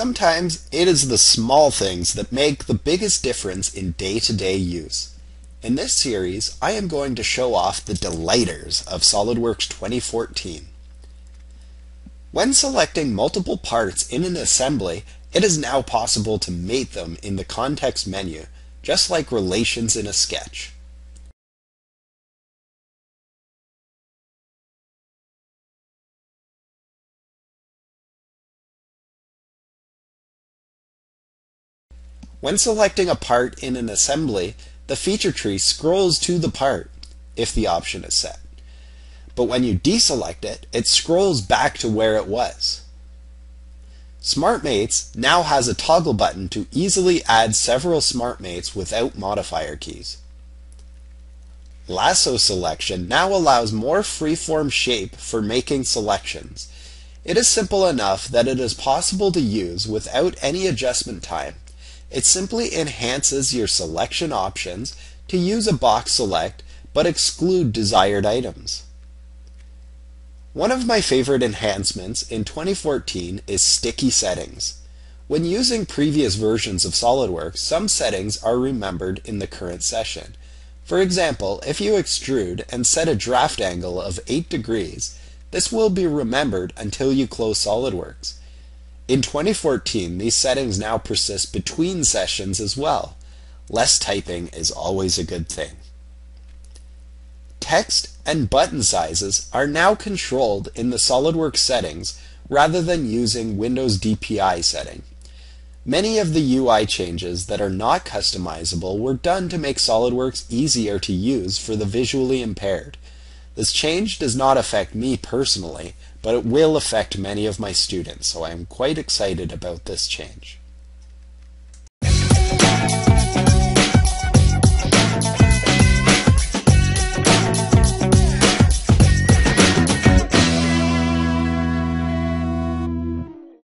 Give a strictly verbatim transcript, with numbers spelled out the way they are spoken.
Sometimes it is the small things that make the biggest difference in day-to-day use. In this series, I am going to show off the delighters of SolidWorks twenty fourteen. When selecting multiple parts in an assembly, it is now possible to mate them in the context menu, just like relations in a sketch. When selecting a part in an assembly, the feature tree scrolls to the part, if the option is set. But when you deselect it, it scrolls back to where it was. SmartMates now has a toggle button to easily add several SmartMates without modifier keys. Lasso selection now allows more freeform shape for making selections. It is simple enough that it is possible to use without any adjustment time. It simply enhances your selection options to use a box select but exclude desired items. One of my favorite enhancements in twenty fourteen is sticky settings. When using previous versions of SolidWorks, some settings are remembered in the current session. For example, if you extrude and set a draft angle of eight degrees, this will be remembered until you close SolidWorks. In twenty fourteen, these settings now persist between sessions as well. Less typing is always a good thing. Text and button sizes are now controlled in the SolidWorks settings rather than using Windows D P I setting. Many of the U I changes that are not customizable were done to make SolidWorks easier to use for the visually impaired. This change does not affect me personally, but it will affect many of my students, so I am quite excited about this change.